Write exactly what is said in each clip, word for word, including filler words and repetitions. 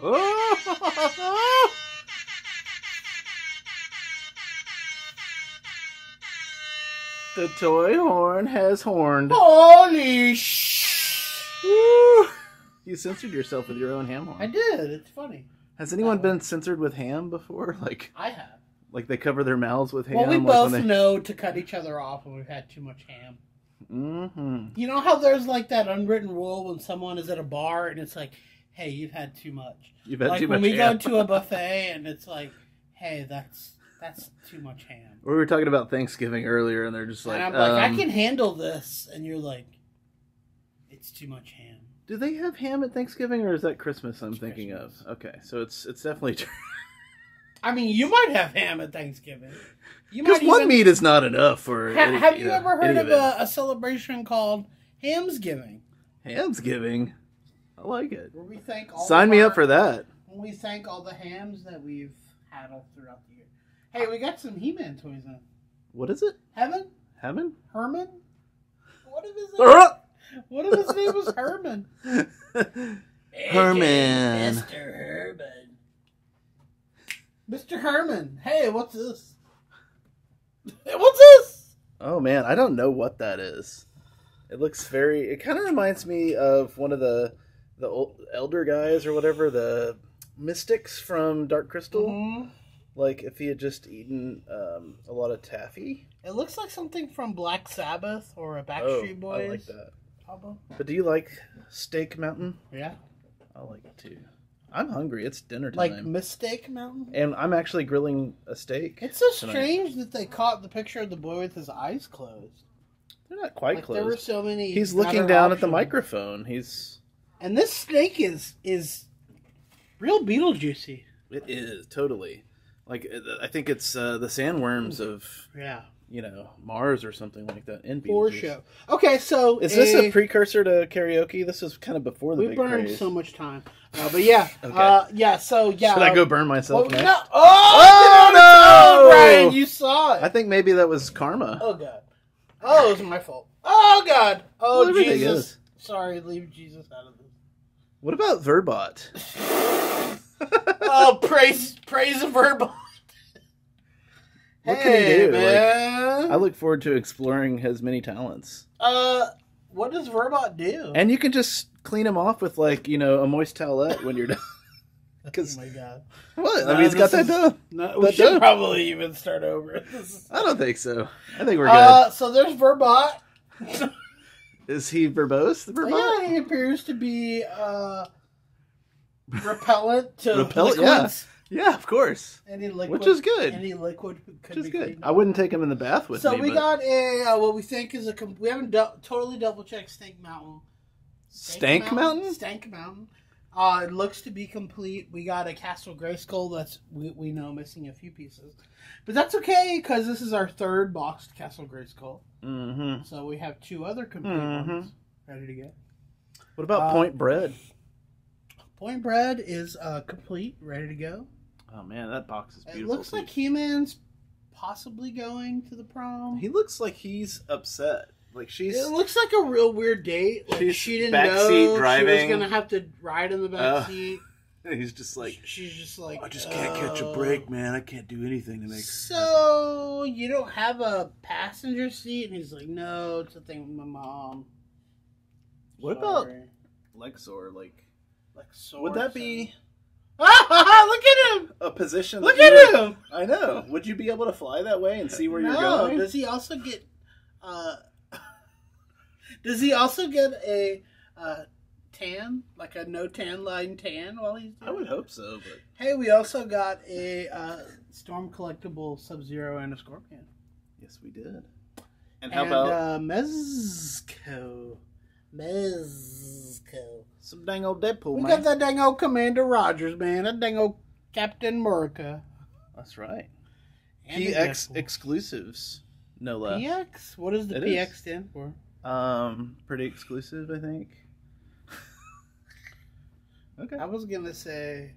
The toy horn has horned. Holy sh! Woo. You censored yourself with your own ham horn. I did. It's funny. Has anyone been censored with ham before? Like I have. Like they cover their mouths with ham. Well, we like both they... know to cut each other off when we've had too much ham. Mm-hmm. You know how there's like that unwritten rule when someone is at a bar and it's like, hey, you've had too much. You've had like too much ham. Like when we go to a buffet and it's like, hey, that's... that's too much ham. We were talking about Thanksgiving earlier, and they're just like, and I'm like, um, I can handle this, and you're like, it's too much ham. Do they have ham at Thanksgiving, or is that Christmas? I'm it's thinking Christmas. of. Okay, so it's it's definitely true. I mean, you might have ham at Thanksgiving. Because one even... meat is not enough for. Ha any, have you, you know, ever heard of a, a celebration called Hamsgiving? Hamsgiving, I like it. Where we thank all sign me our, up for that. When we thank all the hams that we've had all throughout the year. Hey, we got some He-Man toys in. What is it? Heaven? Heaven? Herman? What if his name, what if his name was Herman? Herman. Mister Herman. Mister Herman. Hey, what's this? Hey, what's this? Oh, man. I don't know what that is. It looks very... It kind of reminds me of one of the, the old elder guys or whatever, the mystics from Dark Crystal. Mm-hmm. Like, if he had just eaten um, a lot of taffy. It looks like something from Black Sabbath or a Backstreet oh, Boys. I like that. Album. But do you like Snake Mountain? Yeah. I like it, too. I'm hungry. It's dinner time. Like Mistake Mountain? And I'm actually grilling a steak. It's so tonight. strange that they caught the picture of the boy with his eyes closed. They're not quite like, closed. There were so many... He's looking down options. at the microphone. He's... And this snake is, is real Beetlejuicy. It is, totally. Like, I think it's uh, the sandworms of, yeah, you know, Mars or something like that. In For show. Okay, so... Is a, this a precursor to karaoke? This is kind of before the we big We burned craze. so much time. Uh, but yeah, okay. uh, yeah, so yeah. Should I go burn myself well, next? No. Oh, oh no! Brian, you saw it. I think maybe that was karma. Oh, God. Oh, it was my fault. Oh, God. Oh, well, Jesus. Sorry, leave Jesus out of this. What about Verbot? Oh, praise, praise Verbot. What hey, can he do? Man. Like, I look forward to exploring his many talents. Uh, what does Verbot do? And you can just clean him off with, like, you know, a moist towelette when you're done. Cause, oh, my God. What? No, I mean, he's got that done. No, we that should done. probably even start over. Is... I don't think so. I think we're good. Uh, so there's Verbot. Is he verbose, the Verbot? Oh, yeah, he appears to be, uh... repellent to repellent, liquids. Yeah. yeah, of course. Any liquid, which is good. Any liquid could Which is be good. I wouldn't take him in the bath with so me. So we but... got a uh, what we think is a we haven't do totally double checked Snake Mountain. Stank, Stank Mountain? Mountain. Stank Mountain. Uh, it looks to be complete. We got a Castle Grayskull that's we we know missing a few pieces, but that's okay because this is our third boxed Castle Grayskull. Mm-hmm. So we have two other complete mm-hmm. ones ready to go. What about uh, Point Bread? Point Bread is uh, complete, ready to go. Oh, man, that box is beautiful. It looks too. like He-Man's possibly going to the prom. He looks like he's upset. Like she's. It looks like a real weird date. Like she's she didn't know driving. she was going to have to ride in the back uh, seat. He's just like. She's just like. I just can't uh, catch a break, man. I can't do anything to make. So happen. you don't have a passenger seat, and he's like, "No, it's a thing with my mom." What Sorry. about Legsor? Like. Like Would that be... Ah, look at him! A position... Look at would, him! I know. Would you be able to fly that way and see where no. you're going? Does he also get... Uh, does he also get a uh, tan? Like a no-tan line tan while he's doing I would it? hope so, but... Hey, we also got a uh, Storm Collectible Sub-Zero and a Scorpion. Yes, we did. And how and, about... Uh, Mezco. Mezco. Some dang old Deadpool, we man. We got that dang old Commander Rogers, man. That dang old Captain Murica. That's right. And P X exclusives, no less. P X? What does the it P X is. stand for? Um, pretty exclusive, I think. Okay. I was going to say,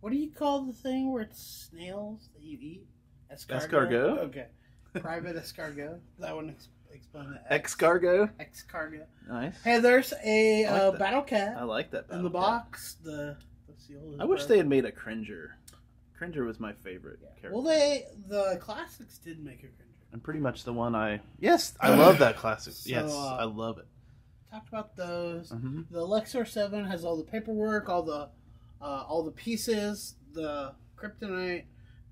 what do you call the thing where it's snails that you eat? Escargot? Escargot? Okay. Private Escargot. That one is... Explain that. Escargot. Escargot. Nice. Hey, there's a like uh, battle cat. I like that battle in the cat. box. The, the Seal. I wish breath. They had made a Cringer. Cringer was my favorite yeah. character. Well, they the classics did make a Cringer. And pretty much the one I yes, I love that classic. So, yes, uh, I love it. Talked about those. Mm-hmm. The Legsor seven has all the paperwork, all the uh, all the pieces, the kryptonite.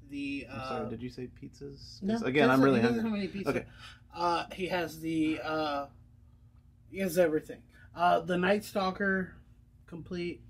The, uh, I'm sorry, did you say pizzas? No, again, I'm really hungry. He doesn't have any pizza. Okay. Uh, he has the, uh, he has everything. Uh, the Night Stalker, complete.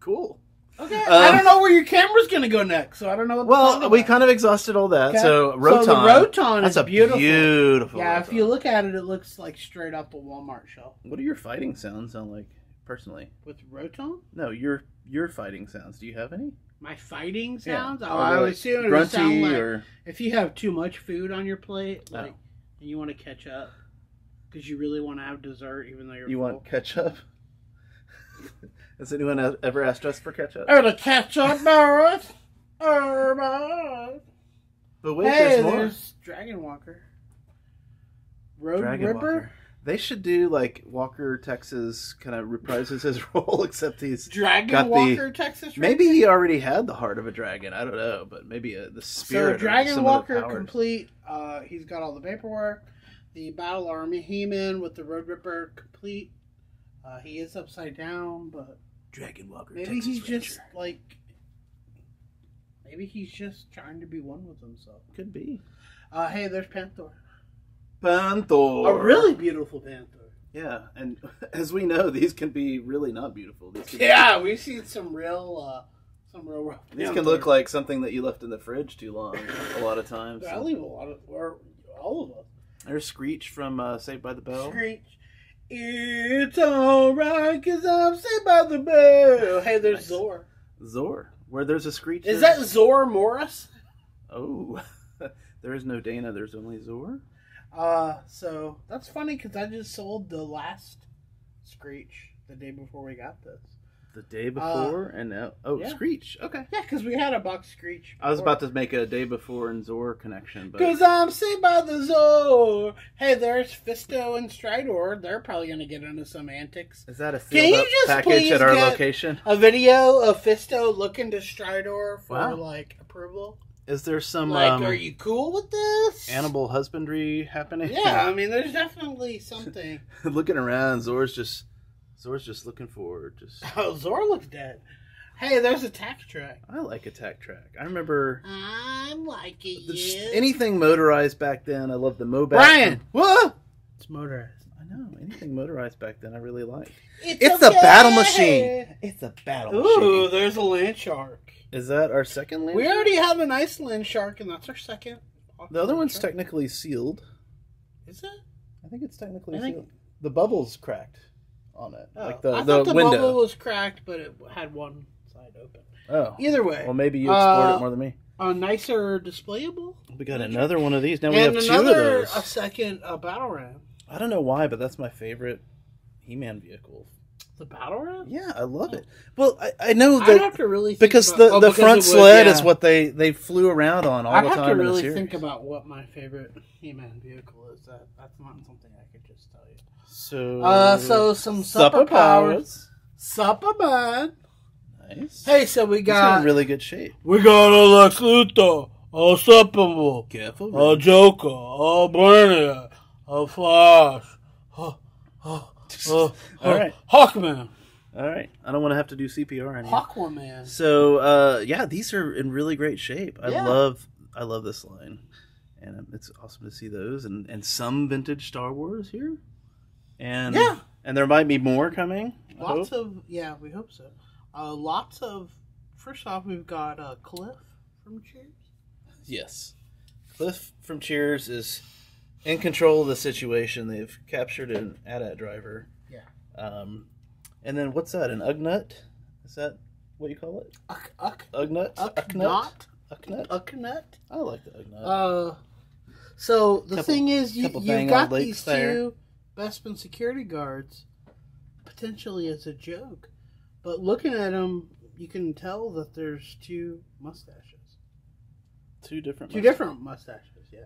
Cool. Okay, um, I don't know where your camera's going to go next, so I don't know what Well, the we about. Kind of exhausted all that, okay. so Roton. So the Roton that's is a beautiful. beautiful yeah, Roton. If you look at it, it looks like straight up a Walmart shelf. What do your fighting sounds sound like? Personally, with Roton? No, your your fighting sounds. Do you have any? My fighting sounds? Yeah. Oh, I would assume it would sound like or... if you have too much food on your plate, like, oh. and you want to catch up because you really want to have dessert, even though you're you full. Want ketchup. Has anyone ever asked us for ketchup? Oh, the ketchup, Norris. But wait, hey, there's more. There's Dragon Walker. Road Dragon Ripper. Walker. They should do, like, Walker, Texas kind of reprises his role, except he's Dragon got Walker, the, Texas? Maybe he already had the heart of a dragon. I don't know, but maybe a, the spirit so Dragon Walker complete. Uh, he's got all the paperwork. The Battle Army He-Man with the Road Ripper complete. Uh, he is upside down, but... Dragon Walker, maybe Texas he's Ranger. Just, like... Maybe he's just trying to be one with himself. Could be. Uh, hey, there's Panthor. Panthor. A really beautiful Panthor. Yeah, and as we know, these can be really not beautiful. These yeah, be... we've seen some real, uh, some real rough These Panther. Can look like something that you left in the fridge too long a lot of times. I so. Leave a lot of, or all of them. There's Screech from uh, Saved by the Bell. Screech. It's alright, because I'm Saved by the Bell. Hey, there's nice. Zor. Zor. Where there's a Screech. Is there's... that Zor Morris? Oh. There is no Dana, there's only Zor. Uh, so that's funny because I just sold the last Screech the day before we got this. The day before uh, and now, oh, yeah. Screech. Okay. Yeah, because we had a box Screech. Before. I was about to make a day before and Zor connection, but because I'm saved by the Zor. Hey, there's Fisto and Stridor. They're probably gonna get into some antics. Is that a sealed up package at our location? A video of Fisto looking to Stridor for wow. like approval. Is there some like? Um, are you cool with this? Animal husbandry happening? Yeah, I mean, there's definitely something. Looking around, Zor's just, Zor's just looking forward. Just oh, Zor looks dead. Hey, there's Attack Track. I like Attack Track. I remember. I'm liking you. Anything motorized back then, I loved the Mobat. Brian, whoa! It's motorized. I know anything motorized back then, I really liked. It's, it's okay. a battle machine. It's a battle Ooh, machine. Ooh, there's a Land Shark. Is that our second land? We shark? Already have an ice land shark, and that's our second. The other one's shark. Technically sealed. Is it? I think it's technically I sealed. Think... The bubble's cracked on it. Oh. Like the, I the thought the window. Bubble was cracked, but it had one side open. Oh. Either way. Well, maybe you explored uh, it more than me. A nicer displayable. We got another one of these. Now and we have another, two of those. A second uh, Battle Ram. I don't know why, but that's my favorite He-Man vehicle. The Battle Ram? Yeah, I love oh. it. Well, I, I know that... I'd have to really think because about, the, oh, the because front would, sled yeah. is what they, they flew around on all I'd the time I'd have to really think about what my favorite He-Man vehicle is. That, that's not something I could just tell you. So... Uh, so, some supper powers. Supper man. Nice. Hey, so we got... He's in really good shape. We got a Lex Luthor, a Superman, Careful, man. a Joker, a Brainiac, a Flash, oh, oh. Uh, all right, Hawkman. All right, I don't want to have to do C P R anymore. Hawkman. So, uh, yeah, these are in really great shape. I yeah. love, I love this line, and it's awesome to see those and, and some vintage Star Wars here. And yeah, and there might be more coming. Lots of yeah, we hope so. Uh, lots of. First off, we've got uh, Cliff from Cheers. Yes, Cliff from Cheers is. In control of the situation, they've captured an AT-AT driver. Yeah. Um, and then what's that? An Ugnaught? Is that what you call it? Uck, uck. Ugnaught. Ugnaught. Ugnaught. Ugnaught. I like the Ugnaught. Uh, so the couple, thing is, you you've got these there. Two Bespin security guards potentially as a joke, but looking at them, you can tell that there's two mustaches. Two different. Two mustaches. different mustaches. Yeah.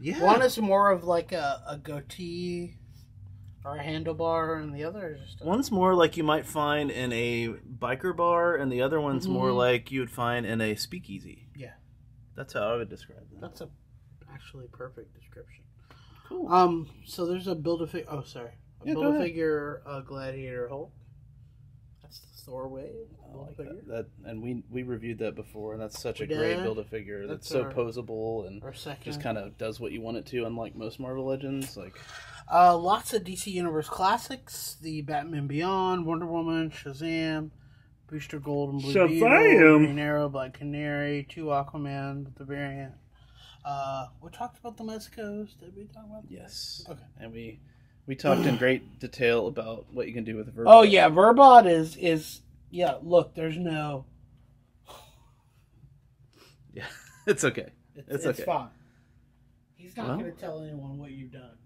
Yeah. One is more of like a, a goatee Or a handlebar, and the other is just... A... One's more like you might find in a biker bar, and the other one's mm-hmm. more like you would find in a speakeasy. Yeah. That's how I would describe that. That's a actually perfect description. Cool. Um, so there's a Build-A-Figure... Oh, sorry. A yeah, Build-A-Figure uh, Gladiator Hulk. That's the Thor way. Like that, that, and we we reviewed that before, and that's such we a did. great Build-A-Figure. That's, that's so our, posable and just kind of does what you want it to, unlike most Marvel Legends. Like... Uh, lots of D C Universe classics, the Batman Beyond, Wonder Woman, Shazam, Booster Gold and Blue Shazam. Beetle, Green Arrow, Black Canary, two Aquaman, the variant. Uh, we talked about the Mezcos, did we talk about them? Yes. Okay. And we we talked in great detail about what you can do with Verbot. Oh yeah, Verbot is, is, yeah, look, there's no... Yeah, it's okay. It's, it's, it's okay. It's fine. He's not well, going to tell anyone what you've done.